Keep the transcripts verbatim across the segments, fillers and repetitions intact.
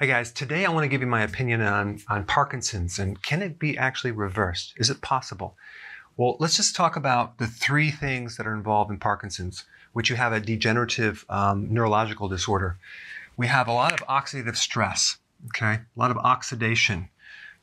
Hey guys, today I want to give you my opinion on, on Parkinson's and can it be actually reversed? Is it possible? Well, let's just talk about the three things that are involved in Parkinson's, which you have a degenerative um, neurological disorder. We have a lot of oxidative stress, okay? A lot of oxidation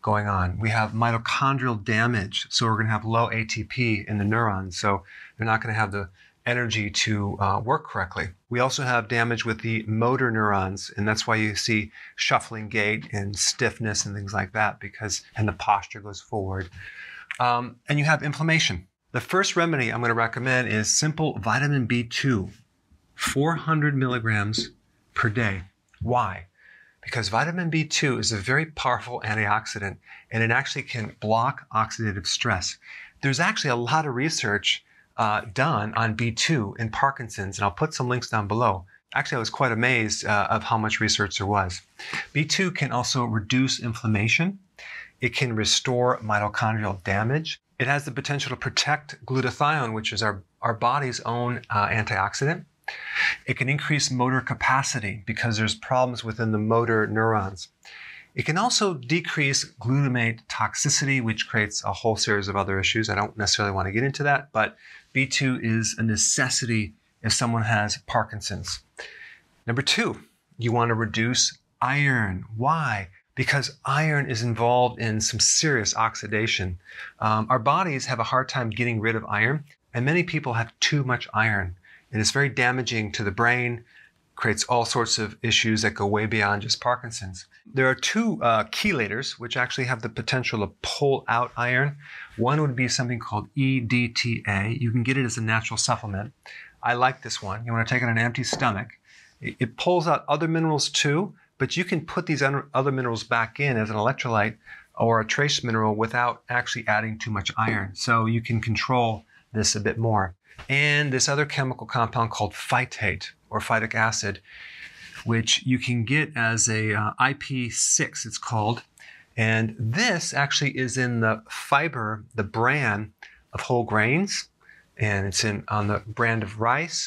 going on. We have mitochondrial damage, so we're going to have low A T P in the neurons, so they're not going to have the energy to uh, work correctly. We also have damage with the motor neurons, and that's why you see shuffling gait and stiffness and things like that, because and the posture goes forward. Um, and you have inflammation. The first remedy I'm going to recommend is simple vitamin B two, four hundred milligrams per day. Why? Because vitamin B two is a very powerful antioxidant, and it actually can block oxidative stress. There's actually a lot of research Uh, done on B two in Parkinson's, and I'll put some links down below. Actually, I was quite amazed uh, of how much research there was. B two can also reduce inflammation. It can restore mitochondrial damage. It has the potential to protect glutathione, which is our, our body's own uh, antioxidant. It can increase motor capacity because there's problems within the motor neurons. It can also decrease glutamate toxicity, which creates a whole series of other issues. I don't necessarily want to get into that, but B two is a necessity if someone has Parkinson's. Number two, you want to reduce iron. Why? Because iron is involved in some serious oxidation. Um, our bodies have a hard time getting rid of iron, and many people have too much iron. And it's very damaging to the brain, creates all sorts of issues that go way beyond just Parkinson's. There are two uh, chelators which actually have the potential to pull out iron. One would be something called E D T A. You can get it as a natural supplement. I like this one. You want to take it on an empty stomach. It pulls out other minerals too, but you can put these other minerals back in as an electrolyte or a trace mineral without actually adding too much iron. So you can control this a bit more. And this other chemical compound called phytate or phytic acid, which you can get as a uh, I P six, it's called. And this actually is in the fiber, the bran of whole grains, and it's in on the bran of rice.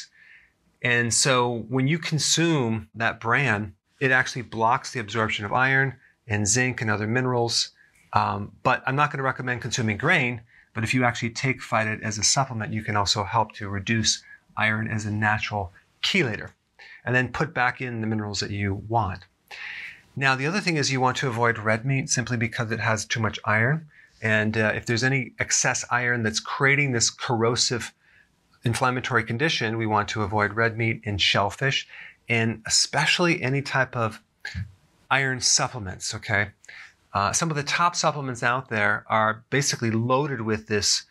And so when you consume that bran, it actually blocks the absorption of iron and zinc and other minerals. Um, but I'm not going to recommend consuming grain, but if you actually take phytate as a supplement, you can also help to reduce iron as a natural chelator, and then put back in the minerals that you want. Now, the other thing is you want to avoid red meat simply because it has too much iron. And uh, if there's any excess iron that's creating this corrosive inflammatory condition, we want to avoid red meat and shellfish, and especially any type of iron supplements, okay? Uh, some of the top supplements out there are basically loaded with this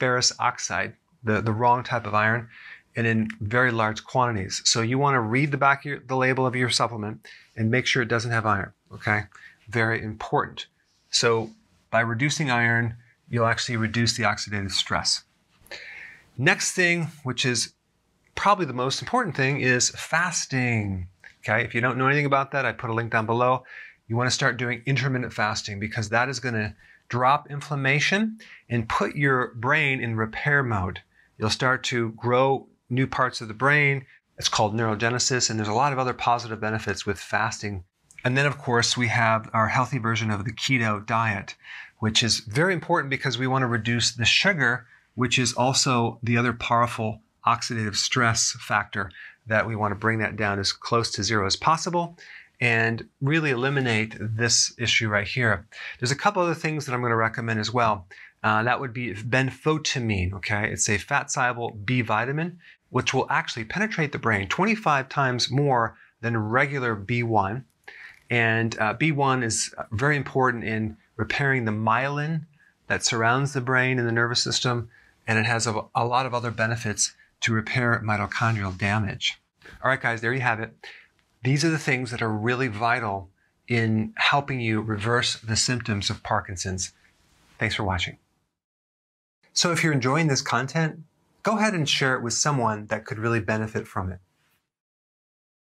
ferrous oxide, the, the wrong type of iron, and in very large quantities. So you want to read the back of your, the label of your supplement and make sure it doesn't have iron, okay? Very important. So by reducing iron, you'll actually reduce the oxidative stress. Next thing, which is probably the most important thing, is fasting, okay? If you don't know anything about that, I put a link down below. You want to start doing intermittent fasting because that is going to drop inflammation and put your brain in repair mode. You'll start to grow new parts of the brain. It's called neurogenesis, and there's a lot of other positive benefits with fasting. And then, of course, we have our healthy version of the keto diet, which is very important because we want to reduce the sugar, which is also the other powerful oxidative stress factor that we want to bring that down as close to zero as possible and really eliminate this issue right here. There's a couple other things that I'm going to recommend as well. Uh, that would be benfotiamine, okay? It's a fat-soluble B vitamin, which will actually penetrate the brain twenty-five times more than regular B one. And uh, B one is very important in repairing the myelin that surrounds the brain and the nervous system, and it has a, a lot of other benefits to repair mitochondrial damage. All right, guys, there you have it. These are the things that are really vital in helping you reverse the symptoms of Parkinson's. Thanks for watching. So if you're enjoying this content, go ahead and share it with someone that could really benefit from it.